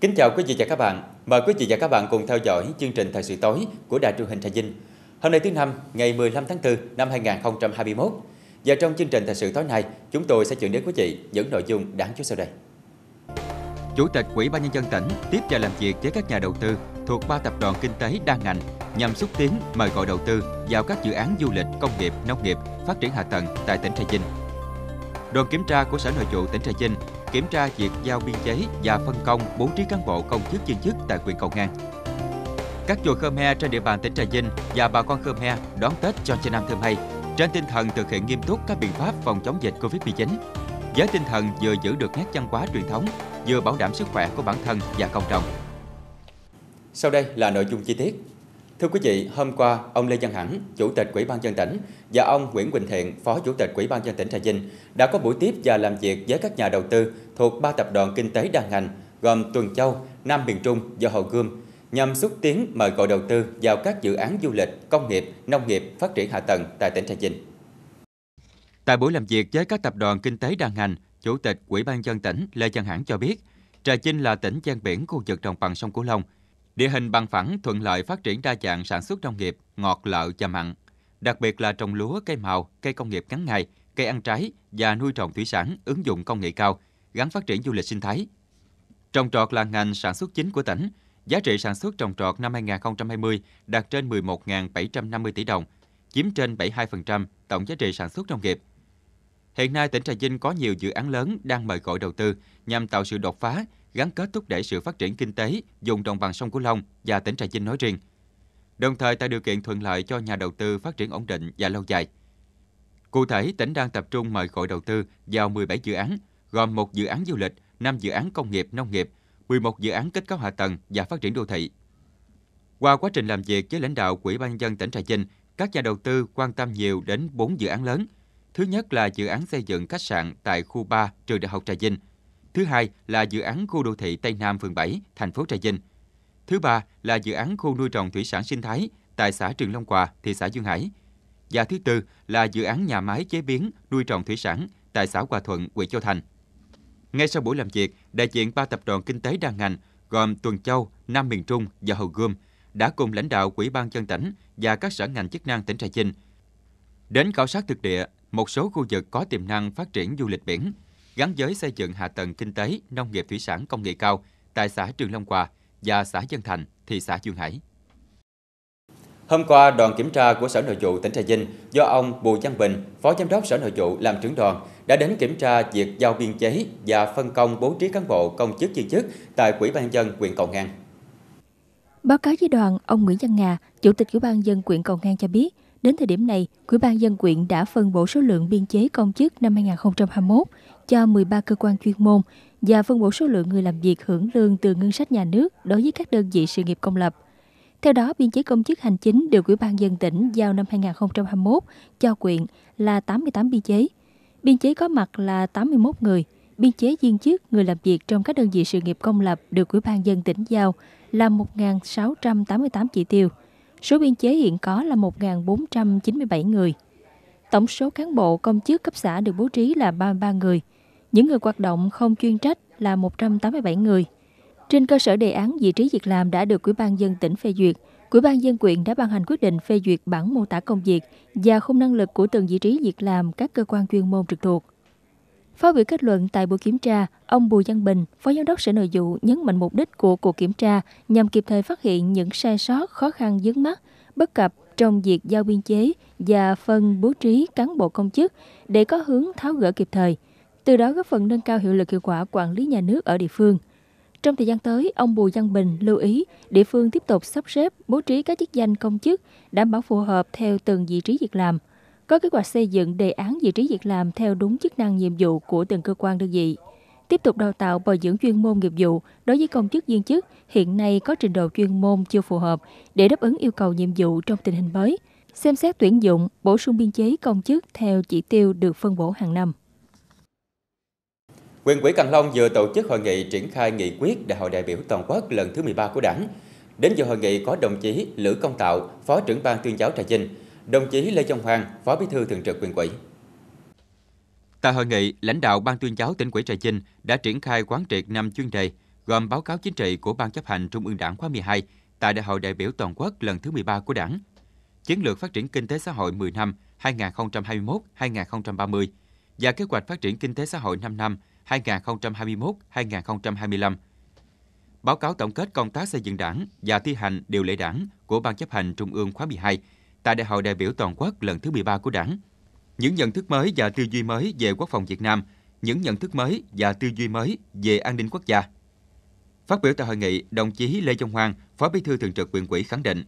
Kính chào quý vị và các bạn. Mời quý vị và các bạn cùng theo dõi chương trình Thời sự tối của Đài Truyền hình Trà Vinh. Hôm nay thứ Năm, ngày 15 tháng 4 năm 2021. Và trong chương trình Thời sự tối nay, chúng tôi sẽ chuyển đến quý vị những nội dung đáng chú ý sau đây. Chủ tịch Ủy ban nhân dân tỉnh tiếp và làm việc với các nhà đầu tư thuộc 3 tập đoàn kinh tế đa ngành nhằm xúc tiến mời gọi đầu tư vào các dự án du lịch, công nghiệp, nông nghiệp, phát triển hạ tầng tại tỉnh Trà Vinh. Đoàn kiểm tra của Sở Nội vụ tỉnh Trà Vinh kiểm tra việc giao biên chế và phân công bố trí cán bộ công chức viên chức tại huyện Cầu Ngang. Các chùa Khmer trên địa bàn tỉnh Trà Vinh và bà con Khmer đón Tết Chôl Chnăm Thmây trên tinh thần thực hiện nghiêm túc các biện pháp phòng chống dịch Covid-19 với tinh thần vừa giữ được nét văn hóa truyền thống vừa bảo đảm sức khỏe của bản thân và cộng đồng. Sau đây là nội dung chi tiết. Thưa quý vị, hôm qua, ông Lê Văn Hẳn, Chủ tịch Ủy ban nhân dân tỉnh và ông Nguyễn Quỳnh Thiện, Phó Chủ tịch Ủy ban nhân dân tỉnh Trà Vinh đã có buổi tiếp và làm việc với các nhà đầu tư thuộc 3 tập đoàn kinh tế đa ngành gồm Tuần Châu, Nam Miền Trung và Hồ Gươm nhằm xúc tiến mời gọi đầu tư vào các dự án du lịch, công nghiệp, nông nghiệp, phát triển hạ tầng tại tỉnh Trà Vinh. Tại buổi làm việc với các tập đoàn kinh tế đa ngành, Chủ tịch Ủy ban nhân dân tỉnh Lê Văn Hẳn cho biết, Trà Vinh là tỉnh ven biển khu vực đồng bằng sông Cửu Long. Địa hình bằng phẳng thuận lợi phát triển đa dạng sản xuất nông nghiệp, ngọt lợ và mặn, đặc biệt là trồng lúa, cây màu, cây công nghiệp ngắn ngày, cây ăn trái và nuôi trồng thủy sản ứng dụng công nghệ cao, gắn phát triển du lịch sinh thái. Trồng trọt là ngành sản xuất chính của tỉnh. Giá trị sản xuất trồng trọt năm 2020 đạt trên 11.750 tỷ đồng, chiếm trên 72% tổng giá trị sản xuất nông nghiệp. Hiện nay, tỉnh Trà Vinh có nhiều dự án lớn đang mời gọi đầu tư nhằm tạo sự đột phá, gắn kết thúc đẩy sự phát triển kinh tế vùng đồng bằng sông Cửu Long và tỉnh Trà Vinh nói riêng, đồng thời tạo điều kiện thuận lợi cho nhà đầu tư phát triển ổn định và lâu dài. Cụ thể, tỉnh đang tập trung mời gọi đầu tư vào 17 dự án, gồm 1 dự án du lịch, 5 dự án công nghiệp, nông nghiệp, 11 dự án kết cấu hạ tầng và phát triển đô thị. Qua quá trình làm việc với lãnh đạo Ủy ban nhân dân tỉnh Trà Vinh, các nhà đầu tư quan tâm nhiều đến 4 dự án lớn. Thứ nhất là dự án xây dựng khách sạn tại khu 3 trường Đại học Trà Vinh. Thứ hai là dự án khu đô thị Tây Nam phường 7, thành phố Trà Vinh. Thứ ba là dự án khu nuôi trồng thủy sản sinh thái tại xã Trường Long Hòa, thị xã Duyên Hải. Và thứ tư là dự án nhà máy chế biến nuôi trồng thủy sản tại xã Hòa Thuận, huyện Châu Thành. Ngay sau buổi làm việc, đại diện 3 tập đoàn kinh tế đa ngành gồm Tuần Châu, Nam Miền Trung và Hồ Gươm đã cùng lãnh đạo Ủy ban nhân dân tỉnh và các sở ngành chức năng tỉnh Trà Vinh đến khảo sát thực địa một số khu vực có tiềm năng phát triển du lịch biển, gắn với xây dựng hạ tầng kinh tế, nông nghiệp thủy sản công nghệ cao tại xã Trường Long Hòa và xã Dân Thành, thị xã Duyên Hải. Hôm qua, đoàn kiểm tra của Sở Nội vụ tỉnh Trà Vinh do ông Bùi Văn Bình, Phó Giám đốc Sở Nội vụ làm trưởng đoàn, đã đến kiểm tra việc giao biên chế và phân công bố trí cán bộ công chức viên chức tại Ủy ban nhân dân huyện Cầu Ngang. Báo cáo với đoàn, ông Nguyễn Văn Nga, Chủ tịch Ủy ban nhân dân huyện Cầu Ngang cho biết, đến thời điểm này, Ủy ban nhân dân huyện đã phân bổ số lượng biên chế công chức năm 2021 cho 13 cơ quan chuyên môn và phân bổ số lượng người làm việc hưởng lương từ ngân sách nhà nước đối với các đơn vị sự nghiệp công lập. Theo đó, biên chế công chức hành chính được Ủy ban nhân dân tỉnh giao năm 2021 cho huyện là 88 biên chế. Biên chế có mặt là 81 người, biên chế viên chức người làm việc trong các đơn vị sự nghiệp công lập được Ủy ban nhân dân tỉnh giao là 1.688 chỉ tiêu. Số biên chế hiện có là 1.497 người. Tổng số cán bộ công chức cấp xã được bố trí là 33 người. Những người hoạt động không chuyên trách là 187 người. Trên cơ sở đề án vị trí việc làm đã được Ủy ban nhân dân tỉnh phê duyệt, Ủy ban nhân dân huyện đã ban hành quyết định phê duyệt bản mô tả công việc và khung năng lực của từng vị trí việc làm các cơ quan chuyên môn trực thuộc. Phát biểu kết luận tại buổi kiểm tra, ông Bùi Văn Bình, Phó Giám đốc Sở Nội vụ nhấn mạnh mục đích của cuộc kiểm tra nhằm kịp thời phát hiện những sai sót, khó khăn vướng mắc, bất cập trong việc giao biên chế và phân bố trí cán bộ công chức để có hướng tháo gỡ kịp thời, từ đó góp phần nâng cao hiệu lực hiệu quả quản lý nhà nước ở địa phương. Trong thời gian tới, ông Bùi Văn Bình lưu ý địa phương tiếp tục sắp xếp bố trí các chức danh công chức đảm bảo phù hợp theo từng vị trí việc làm, có kế hoạch xây dựng đề án vị trí việc làm theo đúng chức năng nhiệm vụ của từng cơ quan đơn vị, tiếp tục đào tạo bồi dưỡng chuyên môn nghiệp vụ đối với công chức viên chức hiện nay có trình độ chuyên môn chưa phù hợp để đáp ứng yêu cầu nhiệm vụ trong tình hình mới, xem xét tuyển dụng, bổ sung biên chế công chức theo chỉ tiêu được phân bổ hàng năm. Huyện ủy Càng Long vừa tổ chức hội nghị triển khai nghị quyết Đại hội đại biểu toàn quốc lần thứ 13 của Đảng. Đến dự hội nghị có đồng chí Lữ Công Tạo, Phó trưởng ban tuyên giáo Trà Vinh, đồng chí Lê Trọng Hoàng, Phó Bí thư Thường trực Huyện ủy. Tại hội nghị, lãnh đạo Ban tuyên giáo tỉnh ủy Trà Vinh đã triển khai quán triệt 5 chuyên đề, gồm báo cáo chính trị của Ban chấp hành Trung ương Đảng khóa 12 tại Đại hội đại biểu toàn quốc lần thứ 13 của Đảng, chiến lược phát triển kinh tế xã hội 10 năm 2021-2030 và kế hoạch phát triển kinh tế xã hội 5 năm 2021-2025. Báo cáo tổng kết công tác xây dựng Đảng và thi hành điều lệ Đảng của Ban chấp hành Trung ương khóa 12 tại Đại hội đại biểu toàn quốc lần thứ 13 của Đảng. Những nhận thức mới và tư duy mới về quốc phòng Việt Nam, những nhận thức mới và tư duy mới về an ninh quốc gia. Phát biểu tại hội nghị, đồng chí Lê Trọng Hoàng, Phó Bí thư Thường trực Huyện ủy khẳng định,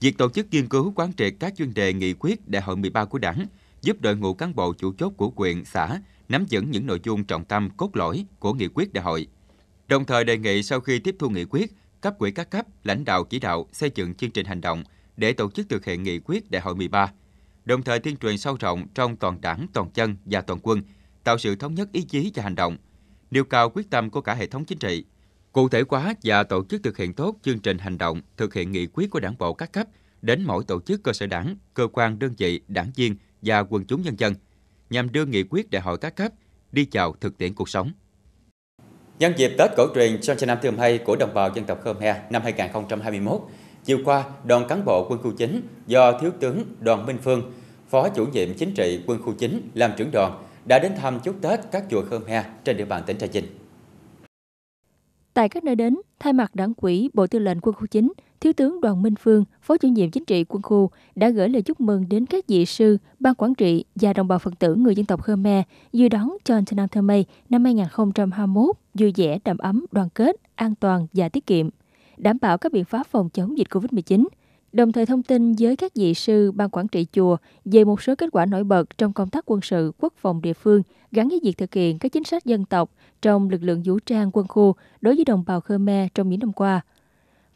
việc tổ chức nghiên cứu quán triệt các chuyên đề nghị quyết Đại hội 13 của Đảng giúp đội ngũ cán bộ chủ chốt của huyện, xã nắm vững những nội dung trọng tâm cốt lõi của nghị quyết đại hội. Đồng thời đề nghị sau khi tiếp thu nghị quyết, cấp ủy các cấp lãnh đạo chỉ đạo xây dựng chương trình hành động để tổ chức thực hiện nghị quyết Đại hội 13. Đồng thời tuyên truyền sâu rộng trong toàn Đảng, toàn dân và toàn quân, tạo sự thống nhất ý chí và hành động, nêu cao quyết tâm của cả hệ thống chính trị, cụ thể hóa và tổ chức thực hiện tốt chương trình hành động thực hiện nghị quyết của Đảng bộ các cấp đến mỗi tổ chức cơ sở Đảng, cơ quan đơn vị, đảng viên và quần chúng nhân dân, nhằm đưa nghị quyết đại hội các cấp đi vào thực tiễn cuộc sống. Nhân dịp Tết cổ truyền Chôl Chnăm Thmây của đồng bào dân tộc Khmer năm 2021, chiều qua, đoàn cán bộ Quân khu 9 do Thiếu tướng Đoàn Minh Phương, Phó Chủ nhiệm Chính trị Quân khu 9 làm trưởng đoàn, đã đến thăm chúc Tết các chùa Khmer trên địa bàn tỉnh Trà Vinh. Tại các nơi đến, thay mặt Đảng ủy Bộ Tư lệnh Quân khu 9, Thiếu tướng Đoàn Minh Phương, Phó Chủ nhiệm Chính trị Quân khu đã gửi lời chúc mừng đến các vị sư, ban quản trị và đồng bào Phật tử người dân tộc Khmer dự đón Chôl Chnăm Thmây năm 2021 vui vẻ, đầm ấm, đoàn kết, an toàn và tiết kiệm, đảm bảo các biện pháp phòng chống dịch COVID-19, đồng thời thông tin với các vị sư, ban quản trị chùa về một số kết quả nổi bật trong công tác quân sự, quốc phòng địa phương gắn với việc thực hiện các chính sách dân tộc trong lực lượng vũ trang quân khu đối với đồng bào Khmer trong những năm qua.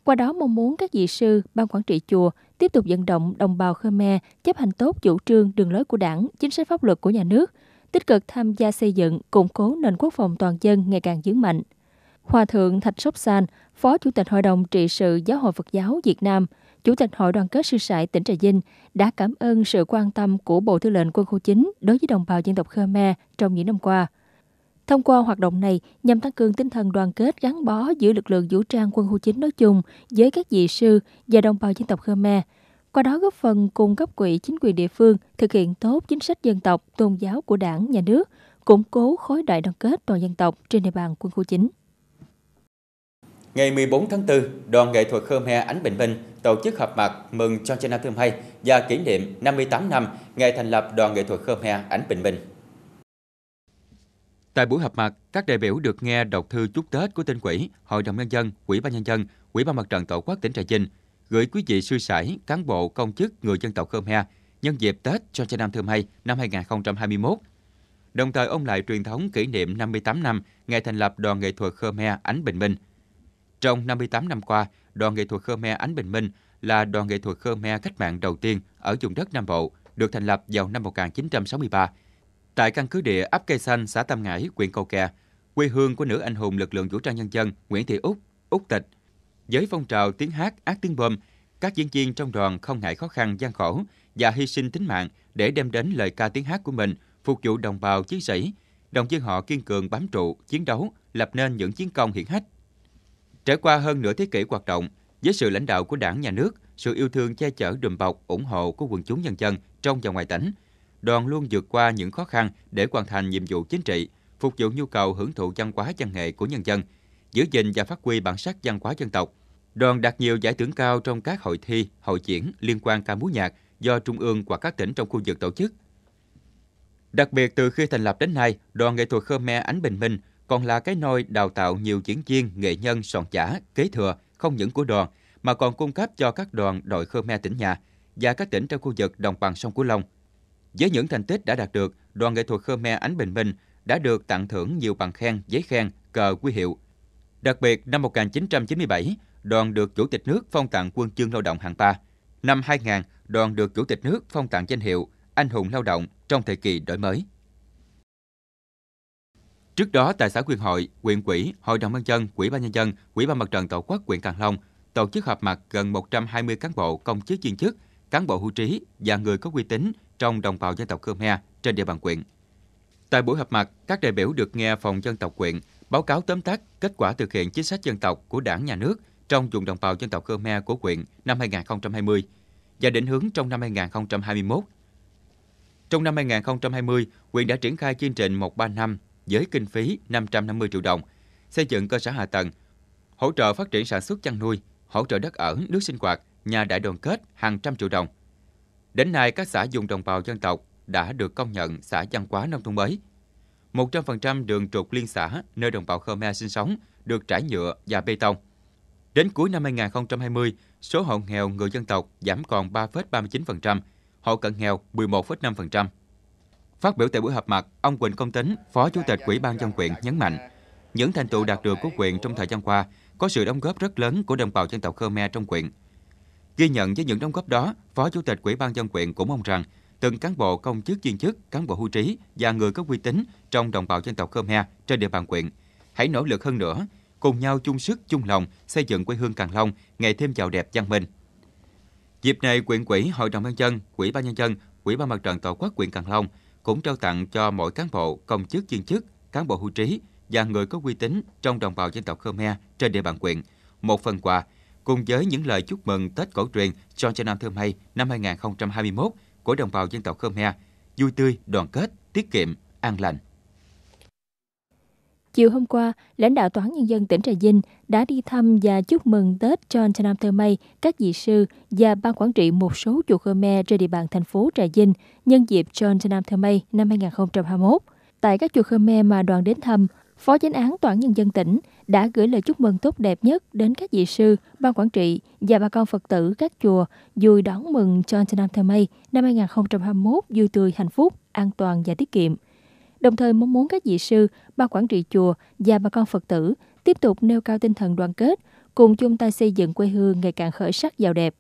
Qua đó mong muốn các vị sư, ban quản trị chùa tiếp tục vận động đồng bào Khmer chấp hành tốt chủ trương đường lối của Đảng, chính sách pháp luật của nhà nước, tích cực tham gia xây dựng, củng cố nền quốc phòng toàn dân ngày càng vững mạnh. Hòa thượng Thạch Sóc San, Phó Chủ tịch Hội đồng trị sự Giáo hội Phật giáo Việt Nam, Chủ tịch Hội đoàn kết sư sãi tỉnh Trà Vinh đã cảm ơn sự quan tâm của Bộ Tư lệnh Quân khu 9 đối với đồng bào dân tộc Khmer trong những năm qua. Thông qua hoạt động này nhằm tăng cường tinh thần đoàn kết gắn bó giữa lực lượng vũ trang Quân khu 9 nói chung với các vị sư và đồng bào dân tộc Khmer, qua đó góp phần cùng cấp ủy chính quyền địa phương thực hiện tốt chính sách dân tộc, tôn giáo của Đảng, nhà nước, củng cố khối đại đoàn kết toàn dân tộc trên địa bàn Quân khu 9. Ngày 14 tháng 4, Đoàn Nghệ thuật Khmer Ánh Bình Minh tổ chức họp mặt mừng Chôl Chnăm Thmây và kỷ niệm 58 năm ngày thành lập Đoàn Nghệ thuật Khmer Ánh Bình Minh. Tại buổi họp mặt, các đại biểu được nghe đọc thư chúc Tết của Tỉnh ủy, Hội đồng nhân dân, Ủy ban nhân dân, Ủy ban Mặt trận Tổ quốc tỉnh Trà Vinh gửi quý vị sư sãi, cán bộ, công chức người dân tộc Khmer nhân dịp Tết Chôl Chnăm Thmây năm 2021. Đồng thời ôn lại truyền thống kỷ niệm 58 năm ngày thành lập Đoàn Nghệ thuật Khmer Ánh Bình Minh. Trong 58 năm qua, Đoàn Nghệ thuật Khmer Ánh Bình Minh là đoàn nghệ thuật Khmer cách mạng đầu tiên ở vùng đất Nam Bộ, được thành lập vào năm 1963 tại căn cứ địa ấp Cây Xanh, xã Tam Ngãi, huyện Cầu Kè, quê hương của nữ anh hùng lực lượng vũ trang nhân dân Nguyễn Thị Út, Út Tịch. Với phong trào tiếng hát, ác tiếng bom, các diễn viên trong đoàn không ngại khó khăn, gian khổ và hy sinh tính mạng để đem đến lời ca tiếng hát của mình phục vụ đồng bào chiến sĩ, đồng viên họ kiên cường bám trụ, chiến đấu, lập nên những chiến công hiển hách. Trải qua hơn nửa thế kỷ hoạt động, với sự lãnh đạo của Đảng, nhà nước, sự yêu thương che chở đùm bọc, ủng hộ của quần chúng nhân dân trong và ngoài tỉnh, đoàn luôn vượt qua những khó khăn để hoàn thành nhiệm vụ chính trị, phục vụ nhu cầu hưởng thụ văn hóa văn nghệ của nhân dân, giữ gìn và phát huy bản sắc văn hóa dân tộc. Đoàn đạt nhiều giải thưởng cao trong các hội thi, hội diễn liên quan ca múa nhạc do Trung ương hoặc các tỉnh trong khu vực tổ chức. Đặc biệt, từ khi thành lập đến nay, Đoàn Nghệ thuật Khmer Ánh Bình Minh còn là cái nôi đào tạo nhiều diễn viên, nghệ nhân, soạn giả, kế thừa không những của đoàn mà còn cung cấp cho các đoàn đội Khmer tỉnh nhà và các tỉnh trong khu vực đồng bằng sông Cửu Long. Với những thành tích đã đạt được, Đoàn Nghệ thuật Khmer Ánh Bình Minh đã được tặng thưởng nhiều bằng khen, giấy khen, cờ huy hiệu. Đặc biệt, năm 1997, đoàn được Chủ tịch nước phong tặng Huân chương Lao động hạng 3. Năm 2000, đoàn được Chủ tịch nước phong tặng danh hiệu Anh hùng lao động trong thời kỳ đổi mới. Trước đó, tại xã Quyền Hội, huyện ủy, Hội đồng nhân dân, Ủy ban nhân dân, Ủy ban Mặt trận Tổ quốc huyện Càng Long tổ chức họp mặt gần 120 cán bộ, công chức viên chức, cán bộ hưu trí và người có uy tín trong đồng bào dân tộc Khmer trên địa bàn huyện. Tại buổi họp mặt, các đại biểu được nghe Phòng dân tộc huyện Báo cáo tóm tắt kết quả thực hiện chính sách dân tộc của Đảng, Nhà nước trong vùng đồng bào dân tộc Khmer của huyện năm 2020 và định hướng trong năm 2021. Trong năm 2020, huyện đã triển khai chương trình 135 với kinh phí 550 triệu đồng, xây dựng cơ sở hạ tầng, hỗ trợ phát triển sản xuất chăn nuôi, hỗ trợ đất ở, nước sinh hoạt, nhà đại đoàn kết hàng trăm triệu đồng. Đến nay, các xã vùng đồng bào dân tộc đã được công nhận xã văn hóa nông thôn mới. 100% đường trục liên xã nơi đồng bào Khmer sinh sống được trải nhựa và bê tông. Đến cuối năm 2020, số hộ nghèo người dân tộc giảm còn 3,39%, hộ cận nghèo 11,5%. Phát biểu tại buổi họp mặt, ông Quỳnh Công Tính, Phó Chủ tịch Ủy ban dân huyện nhấn mạnh, những thành tựu đạt được của huyện trong thời gian qua có sự đóng góp rất lớn của đồng bào dân tộc Khmer trong huyện. Ghi nhận với những đóng góp đó, Phó Chủ tịch Ủy ban dân huyện cũng mong rằng từng cán bộ công chức viên chức, cán bộ hưu trí và người có uy tín trong đồng bào dân tộc Khmer trên địa bàn huyện hãy nỗ lực hơn nữa, cùng nhau chung sức chung lòng xây dựng quê hương Càng Long ngày thêm giàu đẹp văn minh. Dịp này, huyện ủy, hội đồng nhân dân, ủy ban nhân dân, ủy ban mặt trận tổ quốc huyện Càng Long cũng trao tặng cho mỗi cán bộ công chức viên chức, cán bộ hưu trí và người có uy tín trong đồng bào dân tộc Khmer trên địa bàn huyện một phần quà cùng với những lời chúc mừng Tết cổ truyền Chôl Chnăm Thmây năm 2021 của đồng bào dân tộc Khmer, vui tươi, đoàn kết, tiết kiệm, an lành. Chiều hôm qua, lãnh đạo Tòa án Nhân dân tỉnh Trà Vinh đã đi thăm và chúc mừng Tết Chôl Chnăm Thmây các vị sư và ban quản trị một số chùa Khmer trên địa bàn thành phố Trà Vinh nhân dịp Chôl Chnăm Thmây năm 2021. Tại các chùa Khmer mà đoàn đến thăm, Phó Chánh án Tòa án Nhân dân tỉnh đã gửi lời chúc mừng tốt đẹp nhất đến các vị sư, ban quản trị và bà con Phật tử các chùa vui đón mừng Chôl Chnăm Thmây năm 2021 vui tươi, hạnh phúc, an toàn và tiết kiệm. Đồng thời mong muốn các vị sư, ban quản trị chùa và bà con Phật tử tiếp tục nêu cao tinh thần đoàn kết, cùng chung tay xây dựng quê hương ngày càng khởi sắc giàu đẹp.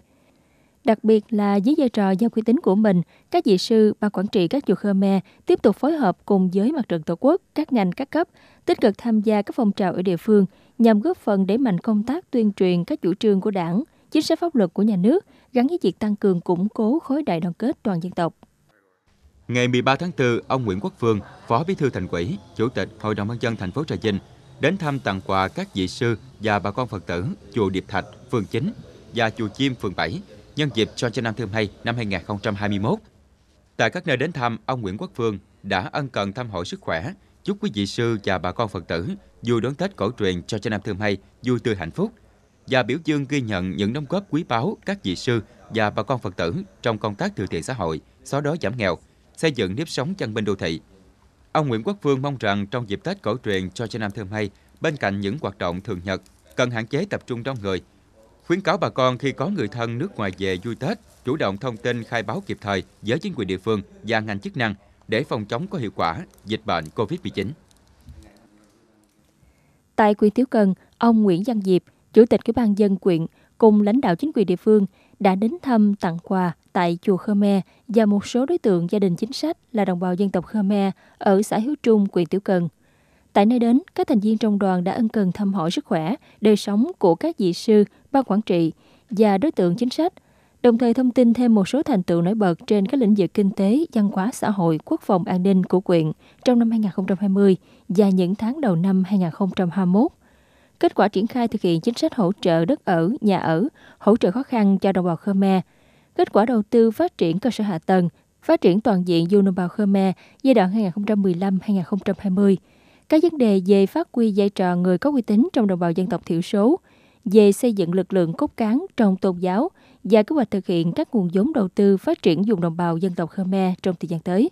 Đặc biệt là với vai trò và uy tín của mình, các vị sư, ban quản trị các chùa Khmer tiếp tục phối hợp cùng với mặt trận tổ quốc, các ngành các cấp, tích cực tham gia các phong trào ở địa phương nhằm góp phần đẩy mạnh công tác tuyên truyền các chủ trương của Đảng, chính sách pháp luật của nhà nước gắn với việc tăng cường củng cố khối đại đoàn kết toàn dân tộc. Ngày 13 tháng 4, ông Nguyễn Quốc Phương, Phó Bí thư Thành ủy, Chủ tịch Hội đồng nhân dân thành phố Trà Vinh đến thăm tặng quà các vị sư và bà con Phật tử chùa Điệp Thạch, phường 9 và chùa Chiêm, phường 7. Nhân dịp Chôl Chnăm Thmây năm 2021. Tại các nơi đến thăm, ông Nguyễn Quốc Phương đã ân cần thăm hỏi sức khỏe, chúc quý vị sư và bà con Phật tử vui đón Tết cổ truyền Chôl Chnăm Thmây vui tươi hạnh phúc và biểu dương ghi nhận những đóng góp quý báu các vị sư và bà con Phật tử trong công tác từ thiện xã hội, xóa đói giảm nghèo, xây dựng nếp sống văn minh đô thị. Ông Nguyễn Quốc Phương mong rằng trong dịp Tết cổ truyền Chôl Chnăm Thmây, bên cạnh những hoạt động thường nhật, cần hạn chế tập trung đông người. Khuyến cáo bà con khi có người thân nước ngoài về vui Tết, chủ động thông tin khai báo kịp thời với chính quyền địa phương và ngành chức năng để phòng chống có hiệu quả dịch bệnh COVID-19. Tại huyện Tiểu Cần, ông Nguyễn Văn Diệp, Chủ tịch Ủy ban nhân dân huyện cùng lãnh đạo chính quyền địa phương đã đến thăm tặng quà tại chùa Khmer và một số đối tượng gia đình chính sách là đồng bào dân tộc Khmer ở xã Hiếu Trung, huyện Tiểu Cần. Tại nơi đến, các thành viên trong đoàn đã ân cần thăm hỏi sức khỏe, đời sống của các vị sư, ban quản trị và đối tượng chính sách, đồng thời thông tin thêm một số thành tựu nổi bật trên các lĩnh vực kinh tế, văn hóa xã hội, quốc phòng an ninh của huyện trong năm 2020 và những tháng đầu năm 2021. Kết quả triển khai thực hiện chính sách hỗ trợ đất ở, nhà ở, hỗ trợ khó khăn cho đồng bào Khmer, kết quả đầu tư phát triển cơ sở hạ tầng, phát triển toàn diện vùng đồng bào Khmer giai đoạn 2015-2020, các vấn đề về phát huy vai trò người có uy tín trong đồng bào dân tộc thiểu số, về xây dựng lực lượng cốt cán trong tôn giáo và kế hoạch thực hiện các nguồn vốn đầu tư phát triển vùng đồng bào dân tộc Khmer trong thời gian tới.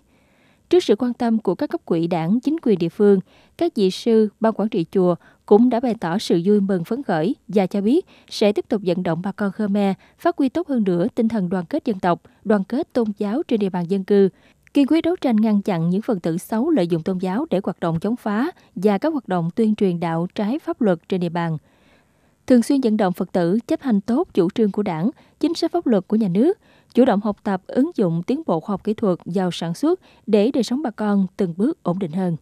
Trước sự quan tâm của các cấp ủy Đảng, chính quyền địa phương, các vị sư, ban quản trị chùa cũng đã bày tỏ sự vui mừng phấn khởi và cho biết sẽ tiếp tục vận động bà con Khmer phát huy tốt hơn nữa tinh thần đoàn kết dân tộc, đoàn kết tôn giáo trên địa bàn dân cư, kiên quyết đấu tranh ngăn chặn những phần tử xấu lợi dụng tôn giáo để hoạt động chống phá và các hoạt động tuyên truyền đạo trái pháp luật trên địa bàn. Thường xuyên vận động Phật tử chấp hành tốt chủ trương của Đảng, chính sách pháp luật của nhà nước, chủ động học tập, ứng dụng tiến bộ khoa học kỹ thuật vào sản xuất để đời sống bà con từng bước ổn định hơn.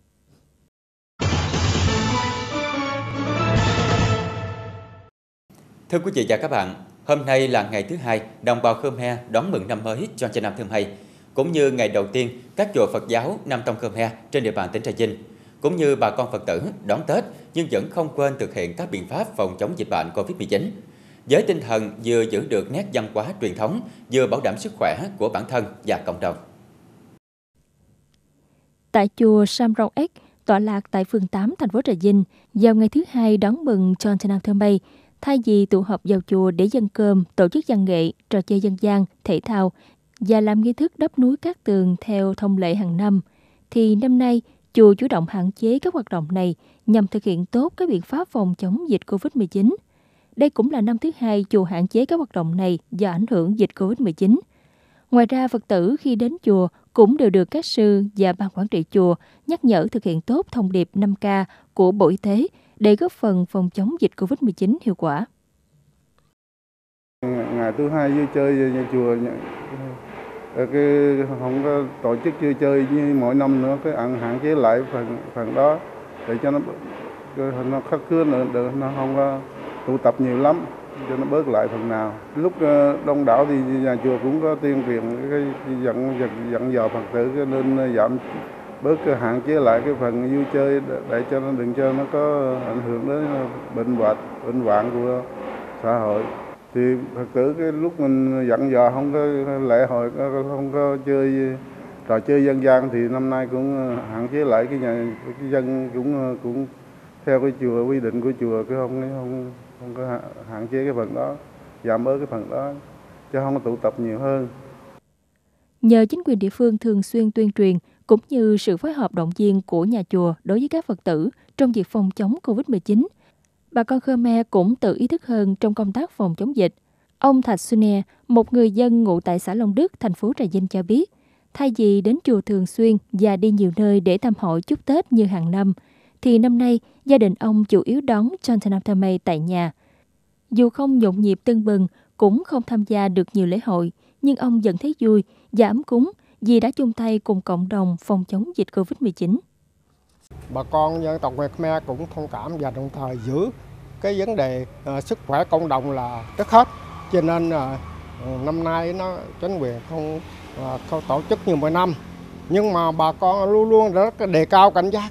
Thưa quý vị và các bạn, hôm nay là ngày thứ hai đồng bào Khmer đón mừng năm mới Chôl Chnăm Thmây, cũng như ngày đầu tiên các chùa Phật giáo Nam Tông Khmer trên địa bàn tỉnh Trà Vinh. cũng như bà con Phật tử đón Tết nhưng vẫn không quên thực hiện các biện pháp phòng chống dịch bệnh COVID-19. Với tinh thần vừa giữ được nét văn hóa truyền thống, vừa bảo đảm sức khỏe của bản thân và cộng đồng. Tại chùa Sam Rong Ek, tọa lạc tại phường 8 thành phố Trà Vinh, vào ngày thứ Hai đón mừng Chôl Chnăm Thmây, thay vì tụ họp vào chùa để dâng cơm, tổ chức văn nghệ, trò chơi dân gian, thể thao và làm nghi thức đắp núi cát tường theo thông lệ hàng năm, thì năm nay chùa chủ động hạn chế các hoạt động này nhằm thực hiện tốt các biện pháp phòng chống dịch COVID-19. Đây cũng là năm thứ Hai chùa hạn chế các hoạt động này do ảnh hưởng dịch COVID-19. Ngoài ra, Phật tử khi đến chùa cũng đều được các sư và ban quản trị chùa nhắc nhở thực hiện tốt thông điệp 5K của Bộ Y tế để góp phần phòng chống dịch COVID-19 hiệu quả. Ngày thứ Hai vui chơi về nhà chùa, không có tổ chức vui chơi như mỗi năm nữa, cái hạn chế lại phần đó để cho nó khắc khứa nữa, nó không có tụ tập nhiều lắm, cho nó bớt lại phần nào. Lúc đông đảo thì nhà chùa cũng có tuyên truyền cái dặn dò Phật tử nên giảm bớt, hạn chế lại cái phần vui chơi để cho nó đừng cho nó có ảnh hưởng đến bệnh hoạn của xã hội. Thì Phật tử cái lúc mình dặn dò không có lễ hội, không có chơi trò chơi dân gian thì năm nay cũng hạn chế lại cái dân cũng theo cái chùa, quy định của chùa, cái không có hạn chế cái phần đó, giảm bớt cái phần đó chứ không có tụ tập nhiều hơn. Nhờ chính quyền địa phương thường xuyên tuyên truyền cũng như sự phối hợp động viên của nhà chùa đối với các Phật tử trong việc phòng chống COVID-19, bà con Khmer cũng tự ý thức hơn trong công tác phòng chống dịch. Ông Thạch Sune, một người dân ngụ tại xã Long Đức, thành phố Trà Vinh cho biết, thay vì đến chùa thường xuyên và đi nhiều nơi để thăm hỏi chúc Tết như hàng năm, thì năm nay gia đình ông chủ yếu đón Chôl Chnăm Thmây tại nhà. Dù không nhộn nhịp tưng bừng, cũng không tham gia được nhiều lễ hội, nhưng ông vẫn thấy vui và ấm cúng vì đã chung tay cùng cộng đồng phòng chống dịch COVID-19. Bà con dân tộc người Khmer cũng thông cảm và đồng thời giữ cái vấn đề sức khỏe cộng đồng là trước hết. Cho nên năm nay chính quyền không tổ chức như mọi năm. Nhưng mà bà con luôn luôn rất đề cao cảnh giác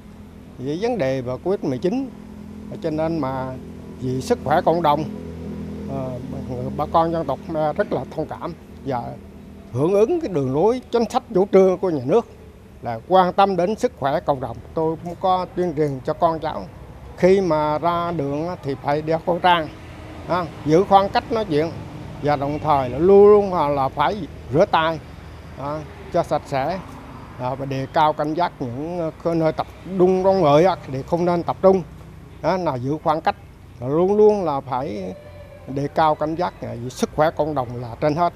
về vấn đề và COVID-19. Cho nên mà vì sức khỏe cộng đồng, bà con dân tộc Khmer rất là thông cảm và hưởng ứng cái đường lối chính sách chủ trương của nhà nước là quan tâm đến sức khỏe cộng đồng. Tôi cũng có tuyên truyền cho con cháu khi mà ra đường thì phải đeo khẩu trang, giữ khoảng cách nói chuyện và đồng thời là luôn luôn là phải rửa tay cho sạch sẽ và đề cao cảnh giác những nơi tập trung đông người thì không nên tập trung, là giữ khoảng cách, luôn luôn là phải đề cao cảnh giác, sức khỏe cộng đồng là trên hết.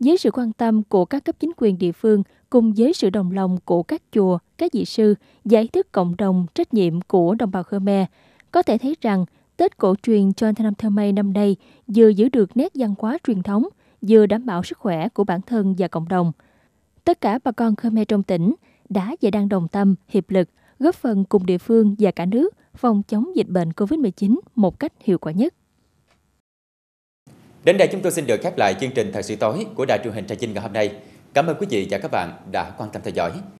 Với sự quan tâm của các cấp chính quyền địa phương cùng với sự đồng lòng của các chùa, các vị sư, giải thức cộng đồng trách nhiệm của đồng bào Khmer, có thể thấy rằng Tết cổ truyền Chôl Chnăm Thmây năm nay vừa giữ được nét văn hóa truyền thống, vừa đảm bảo sức khỏe của bản thân và cộng đồng. Tất cả bà con Khmer trong tỉnh đã và đang đồng tâm, hiệp lực, góp phần cùng địa phương và cả nước phòng chống dịch bệnh COVID-19 một cách hiệu quả nhất. Đến đây chúng tôi xin được khép lại chương trình Thời sự tối của Đài Truyền hình Trà Vinh ngày hôm nay. Cảm ơn quý vị và các bạn đã quan tâm theo dõi.